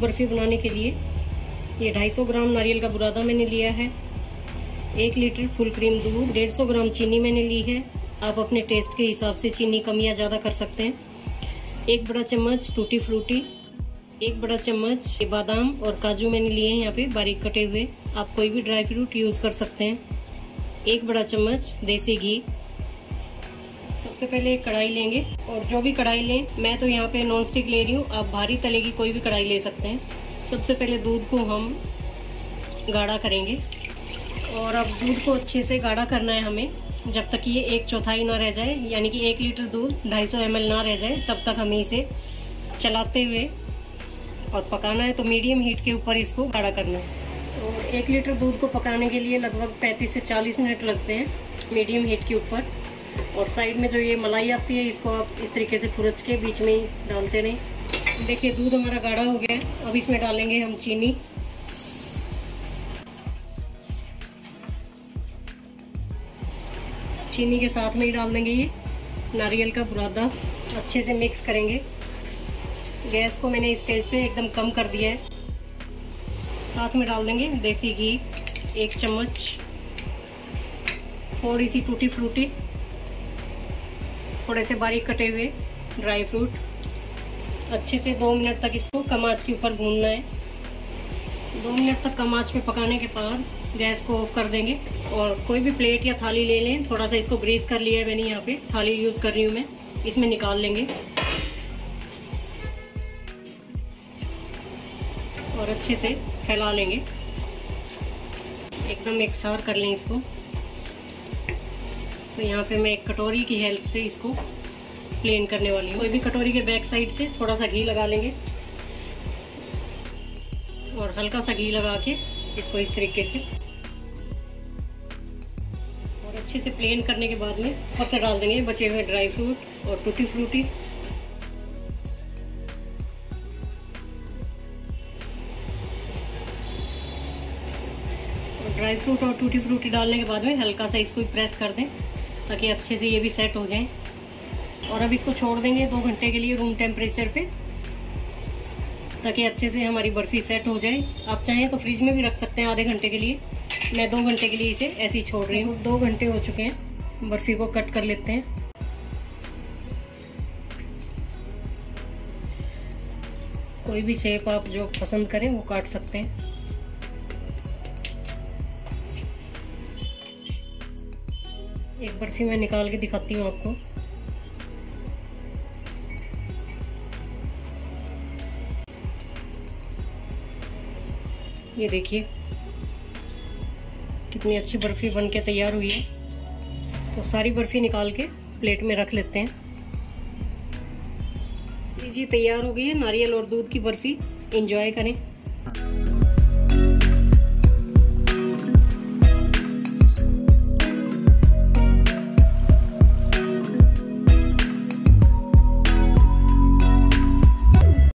बर्फ़ी बनाने के लिए ये 250 ग्राम नारियल का बुरादा मैंने लिया है, 1 लीटर फुल क्रीम दूध, 150 ग्राम चीनी मैंने ली है। आप अपने टेस्ट के हिसाब से चीनी कम या ज़्यादा कर सकते हैं। 1 बड़ा चम्मच टूटी फ्रूटी, 1 बड़ा चम्मच बादाम और काजू मैंने लिए हैं यहाँ पे बारीक कटे हुए। आप कोई भी ड्राई फ्रूट यूज़ कर सकते हैं। 1 बड़ा चम्मच देसी घी। सबसे पहले कढ़ाई लेंगे और जो भी कढ़ाई लें, मैं तो यहाँ पे नॉन स्टिक ले रही हूँ, आप भारी तले की कोई भी कढ़ाई ले सकते हैं। सबसे पहले दूध को हम गाढ़ा करेंगे और अब दूध को अच्छे से गाढ़ा करना है हमें, जब तक ये 1/4 ना रह जाए, यानी कि 1 लीटर दूध 250 ml ना रह जाए, तब तक हमें इसे चलाते हुए और पकाना है। तो मीडियम हीट के ऊपर इसको गाढ़ा करना है। और 1 लीटर दूध को पकाने के लिए लगभग 35 से 40 मिनट लगते हैं मीडियम हीट के ऊपर। और साइड में जो ये मलाई आती है, इसको आप इस तरीके से खुरच के बीच में ही डालते रहें। देखिए दूध हमारा गाढ़ा हो गया है। अब इसमें डालेंगे हम चीनी। चीनी के साथ में ही डाल देंगे ये नारियल का बुरादा। अच्छे से मिक्स करेंगे। गैस को मैंने इस स्टेज पे एकदम कम कर दिया है। साथ में डाल देंगे देसी घी 1 चम्मच, थोड़ी सी टूटी फ्रूटी, थोड़े से बारीक कटे हुए ड्राई फ्रूट। अच्छे से 2 मिनट तक इसको कम आंच के ऊपर भूनना है। 2 मिनट तक कम आंच पे पकाने के बाद गैस को ऑफ कर देंगे। और कोई भी प्लेट या थाली ले लें। थोड़ा सा इसको ग्रीस कर लिया है मैंने, यहाँ पे थाली यूज़ कर रही हूँ मैं। इसमें निकाल लेंगे और अच्छे से फैला लेंगे, एकदम एकसार कर लें इसको। तो यहाँ पे मैं एक कटोरी की हेल्प से इसको प्लेन करने वाली हूँ। कोई भी कटोरी के बैक साइड से थोड़ा सा घी लगा लेंगे और हल्का सा घी लगा के इसको इस तरीके से और अच्छे से प्लेन करने के बाद में ऊपर से डाल देंगे बचे हुए ड्राई फ्रूट और टूटी फ्रूटी। ड्राई फ्रूट और टूटी फ्रूटी डालने के बाद में हल्का सा इसको प्रेस कर दें ताकि अच्छे से ये भी सेट हो जाए। और अब इसको छोड़ देंगे 2 घंटे के लिए रूम टेम्परेचर पे, ताकि अच्छे से हमारी बर्फ़ी सेट हो जाए। आप चाहें तो फ्रिज में भी रख सकते हैं आधे घंटे के लिए। मैं 2 घंटे के लिए इसे ऐसे ही छोड़ रही हूँ। 2 घंटे हो चुके हैं। बर्फ़ी को कट कर लेते हैं। कोई भी शेप आप जो पसंद करें वो काट सकते हैं। एक बर्फी मैं निकाल के दिखाती हूँ आपको। ये देखिए कितनी अच्छी बर्फी बन के तैयार हुई है। तो सारी बर्फी निकाल के प्लेट में रख लेते हैं। जी तैयार हो गई है नारियल और दूध की बर्फी। एंजॉय करें।